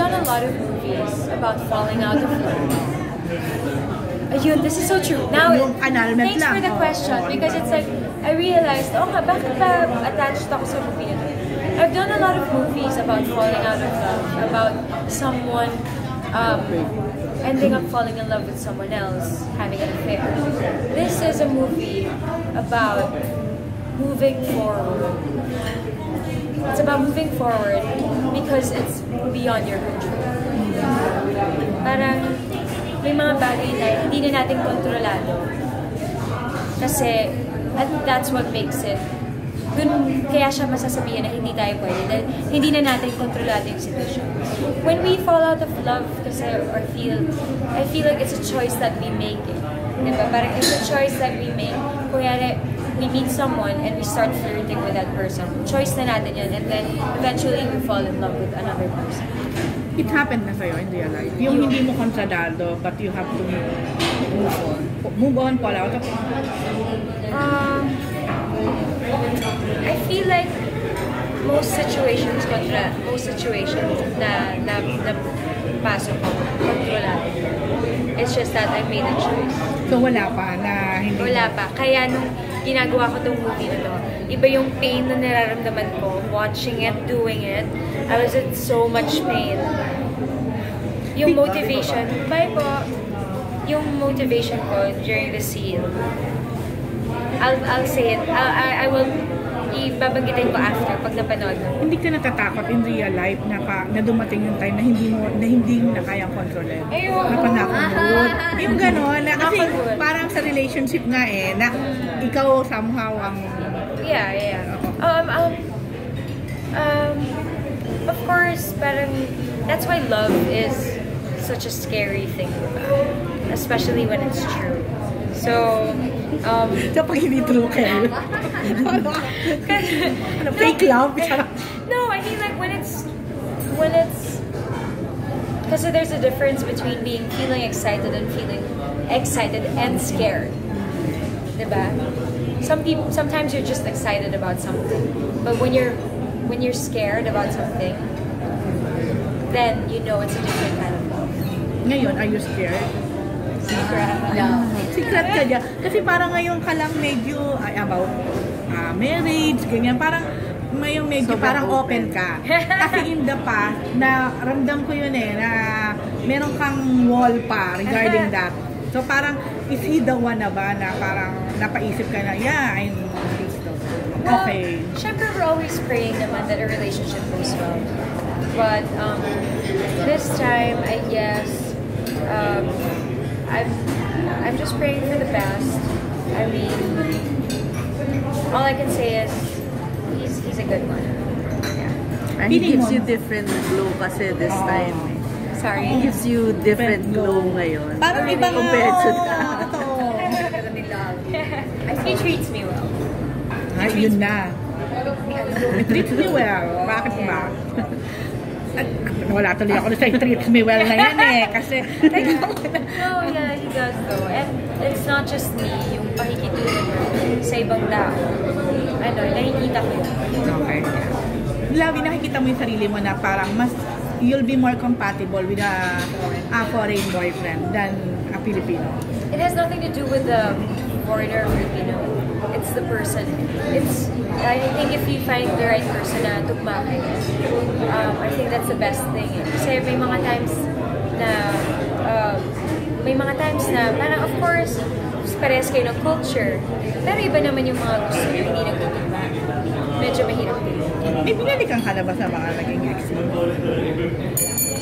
done a lot of movies about falling out of love. Yun, this is so true. Now, thanks for the question, because it's like, I realized, oh nga, bakit ba attached ako sa movie na to? I've done a lot of movies about falling out of love, about someone ending up falling in love with someone else, having an affair. This is a movie about moving forward. It's about moving forward because it's beyond your control. Parang may mga bagay na hindi na natin kontrolado. Kasi, and that's what makes it. Dun kaya siya masasabihan na hindi tayo pwede, dahil hindi na natin kontrolado yung situation. When we fall out of love, kasi, or feel, I feel like it's a choice that we make. Diba? Parang it's a choice that we make. Kunyari, we meet someone and we start flirting with that person. Choice na natin yun, and then eventually we fall in love with another person. It happened na sa'yo in real life. Yung hindi mo kontrolado, but you have to move on. Move on, fall out of love. I feel like most situations na pasok ko, kontrolado. It's just that I made a choice. So wala pa na hindi? Wala pa. Kaya nung ginagawa ko tong movie na to, iba yung pain na nararamdaman ko, watching it, doing it. I was in so much pain. Yung motivation, yung motivation ko during the scene, I'll say it, I will ibabanggitin ko after pag napanood ko. Hindi ka natatakot in real life na, na dumating yung time na hindi mo na kayang kontrolin? Ayun! Napanakot. Yung gano'n, kasi parang sa relationship nga eh, na ikaw somehow ang... Yeah. Of course, parang, that's why love is such a scary thing, especially when it's true. So, pag hindi true kayo. Fake love? No, I mean like when it's because there's a difference between feeling excited and scared. Diba? Sometimes you're just excited about something. But when you're scared about something, then you know it's a different kind of love. Ngayon, are you scared? Secret ka dyan. Kasi parang ngayon ka lang medyo about marriage, ganyan. Parang ngayon medyo so parang open ka. Kasi in the past, na ramdam ko yun eh, na meron kang wall pa regarding that. So parang, is he the one na ba na parang napaisip ka na, yeah, I'm Christo. Okay. Well, syempre we're always praying naman that a relationship goes well. But this time, I guess, I'm just praying for the best. I mean, all I can say is he's a good one. Yeah. And he gives you different glow kasi this time. Sorry. He gives you different glow ngayon. Parang ibang compared to that. He treats me well. Ayun na. He treats me well. Bakit ba? Wala tuloy ako sa treats me well na yan eh, kasi oh yeah, he does though. And it's not just me, yung pakikituloy sa ibang tao. Ano, nakikita ko yun. Okay. Labi, nakikita mo yung sarili mo na parang mas, you'll be more compatible with a foreign boyfriend than a Filipino. It has nothing to do with the foreigner or Filipino. It's the person. I think if you find the right person na tugma kayo, I think that's the best thing. Kasi may mga times na parang of course, parehas kayo ng culture, pero iba naman yung mga gusto nyo, hindi nagtutugma. Medyo mahirap din. May binalikan ka na ba sa mga naging ex?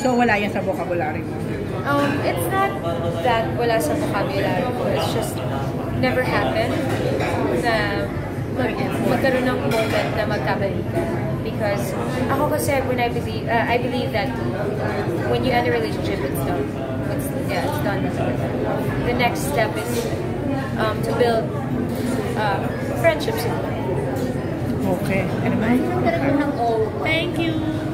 So wala yan sa vocabulary mo? It's not that wala sa vocabulary ko. It's just never happened na magkaroon ng moment na magkabalikan. Because ako kasi when I believe that when you end a relationship, it's done. It's done. The next step is to build friendships. Okay. Thank you.